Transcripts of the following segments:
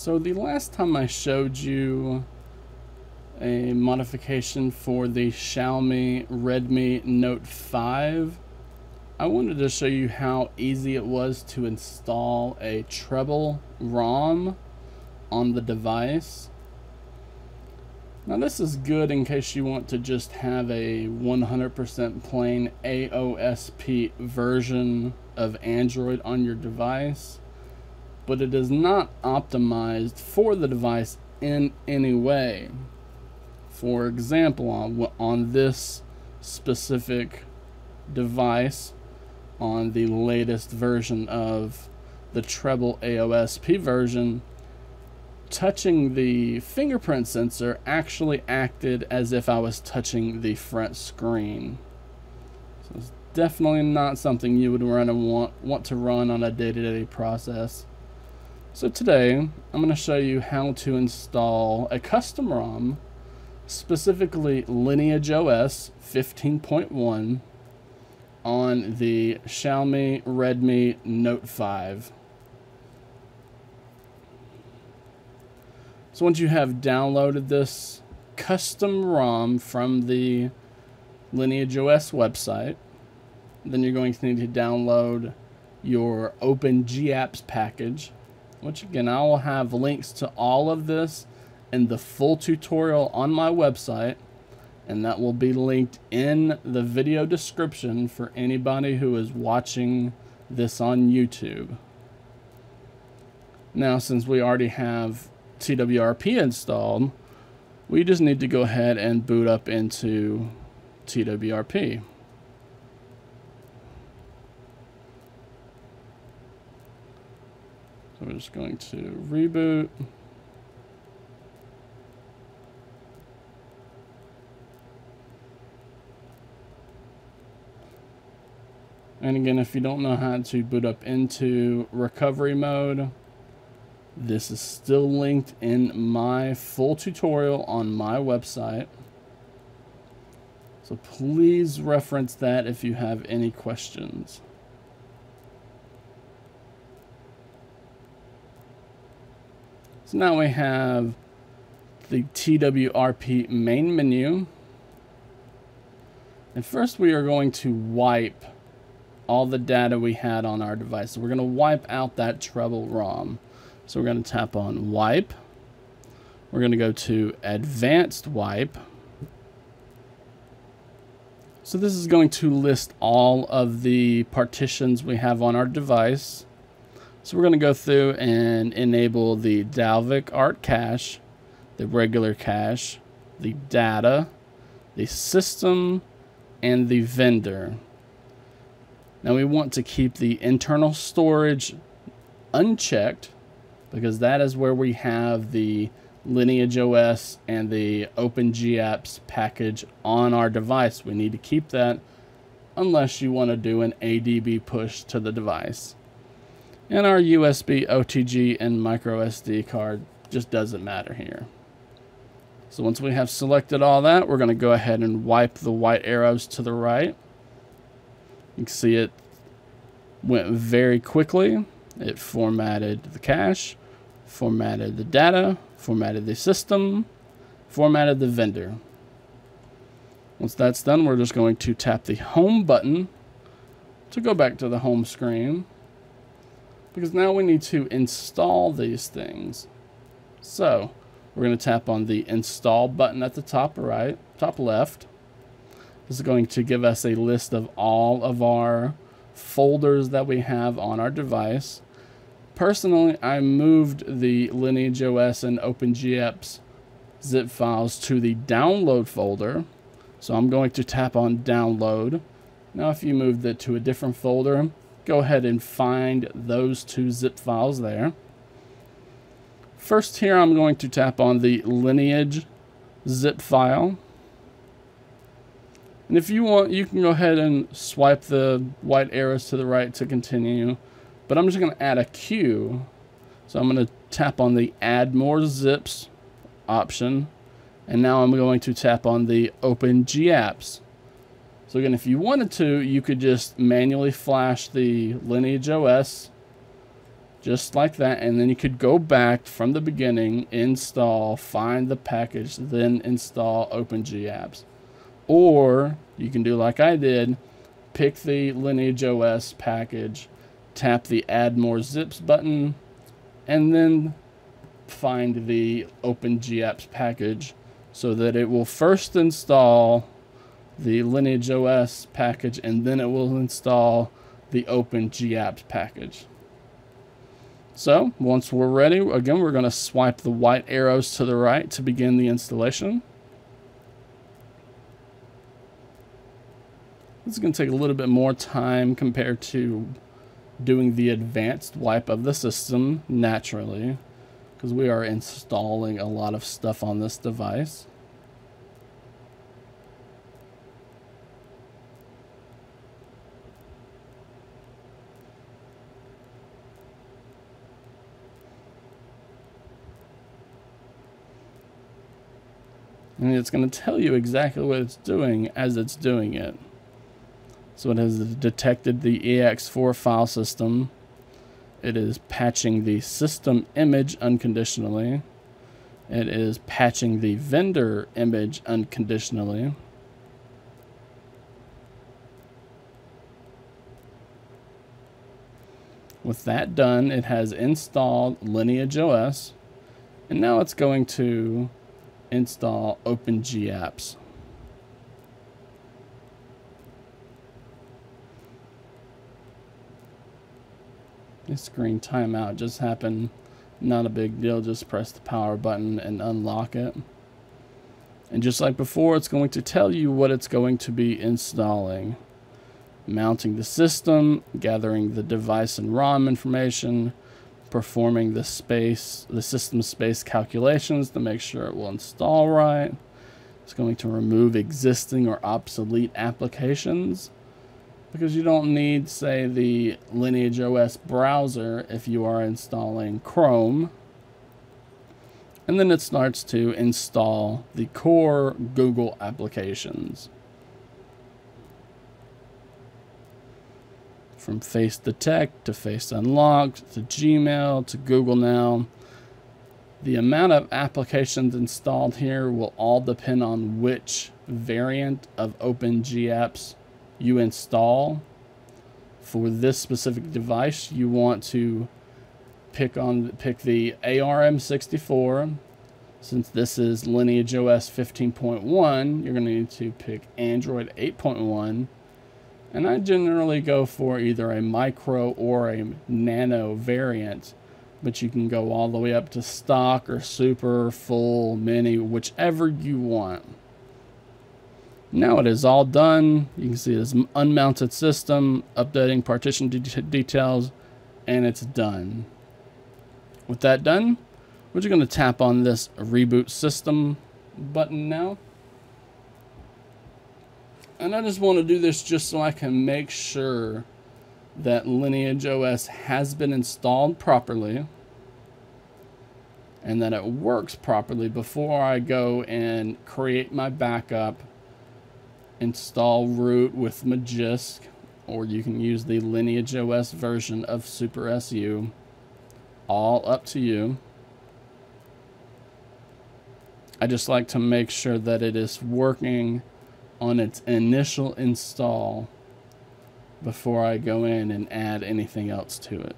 So the last time I showed you a modification for the Xiaomi Redmi Note 5, I wanted to show you how easy it was to install a treble ROM on the device. Now this is good in case you want to just have a 100% plain AOSP version of Android on your device, but it is not optimized for the device in any way. For example, on this specific device, on the latest version of the treble AOSP version, touching the fingerprint sensor actually acted as if I was touching the front screen. So it's definitely not something you would want to run on a day-to-day process. So today I'm going to show you how to install a custom ROM, specifically LineageOS 15.1, on the Xiaomi Redmi Note 5. So once you have downloaded this custom ROM from the LineageOS website, then you're going to need to download your Open GApps package, which again, I will have links to all of this in the full tutorial on my website, and that will be linked in the video description for anybody who is watching this on YouTube. Now, since we already have TWRP installed, we just need to go ahead and boot up into TWRP. So we're just going to reboot. And again, if you don't know how to boot up into recovery mode, this is still linked in my full tutorial on my website. So please reference that if you have any questions. So now we have the TWRP main menu. And first we are going to wipe all the data we had on our device. So we're going to wipe out that treble ROM. So we're going to tap on wipe. We're going to go to advanced wipe. So this is going to list all of the partitions we have on our device. So we're going to go through and enable the Dalvik art cache, the regular cache, the data, the system, and the vendor. Now we want to keep the internal storage unchecked, because that is where we have the LineageOS and the Open GApps package on our device. We need to keep that unless you want to do an ADB push to the device. And our USB OTG and micro SD card just doesn't matter here. So once we have selected all that, we're going to go ahead and wipe the white arrows to the right. You can see it went very quickly. It formatted the cache, formatted the data, formatted the system, formatted the vendor. Once that's done, we're just going to tap the home button to go back to the home screen, because now we need to install these things. So we're going to tap on the install button at the top left. This is going to give us a list of all of our folders that we have on our device. Personally, I moved the LineageOS and OpenGApps zip files to the download folder. So I'm going to tap on download. Now if you moved it to a different folder, go ahead and find those two zip files there. First here, I'm going to tap on the Lineage zip file. And if you want, you can go ahead and swipe the white arrows to the right to continue. But I'm just going to add a queue. So I'm going to tap on the Add More Zips option. And now I'm going to tap on the Open GApps. So again, if you wanted to, you could just manually flash the LineageOS just like that, and then you could go back from the beginning, install, find the package, then install Open GApps. Or you can do like I did, pick the LineageOS package, tap the Add More Zips button, and then find the Open GApps package so that it will first install the LineageOS package and then it will install the Open GApps package. So once we're ready, again, we're going to swipe the white arrows to the right to begin the installation. This is going to take a little bit more time compared to doing the advanced wipe of the system naturally, because we are installing a lot of stuff on this device. And it's going to tell you exactly what it's doing as it's doing it. So it has detected the EX4 file system. It is patching the system image unconditionally. It is patching the vendor image unconditionally. With that done, it has installed LineageOS. And now it's going to install Open GApps. This screen timeout just happened. Not a big deal. Just press the power button and unlock it. And just like before, it's going to tell you what it's going to be installing. Mounting the system, gathering the device and ROM information, performing the system space calculations to make sure it will install right. It's going to remove existing or obsolete applications, because you don't need, say, the LineageOS browser if you are installing Chrome. And then it starts to install the core Google applications. From Face Detect to Face Unlocked to Gmail to Google Now. The amount of applications installed here will all depend on which variant of Open GApps you install. For this specific device, you want to pick the ARM64. Since this is LineageOS 15.1, you're going to need to pick Android 8.1. And I generally go for either a micro or a nano variant, but you can go all the way up to stock or super, full, mini, whichever you want. Now it is all done. You can see this unmounted system, updating partition details, and it's done. With that done, we're just going to tap on this reboot system button now. And I just want to do this just so I can make sure that LineageOS has been installed properly and that it works properly before I go and create my backup, install root with Magisk, or you can use the LineageOS version of SuperSU. All up to you. I just like to make sure that it is working on its initial install before I go in and add anything else to it.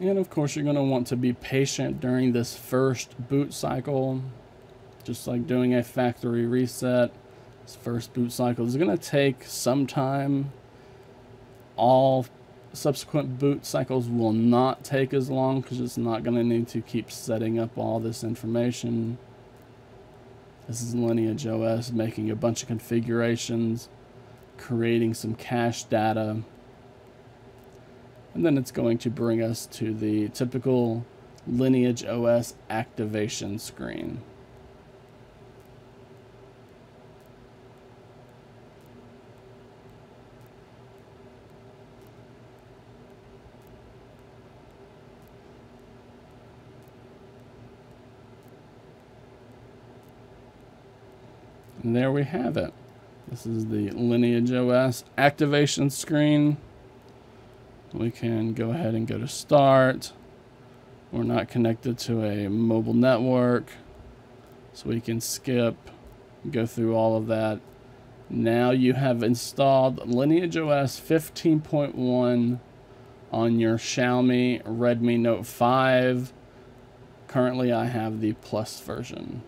And of course, you're going to want to be patient during this first boot cycle. Just like doing a factory reset, this first boot cycle is going to take some time. All subsequent boot cycles will not take as long because it's not going to need to keep setting up all this information. This is LineageOS making a bunch of configurations, creating some cache data, and then it's going to bring us to the typical LineageOS activation screen. And there we have it. This is the LineageOS activation screen. We can go ahead and go to start. We're not connected to a mobile network, so we can skip, go through all of that. Now you have installed LineageOS 15.1 on your Xiaomi Redmi Note 5. Currently I have the Plus version.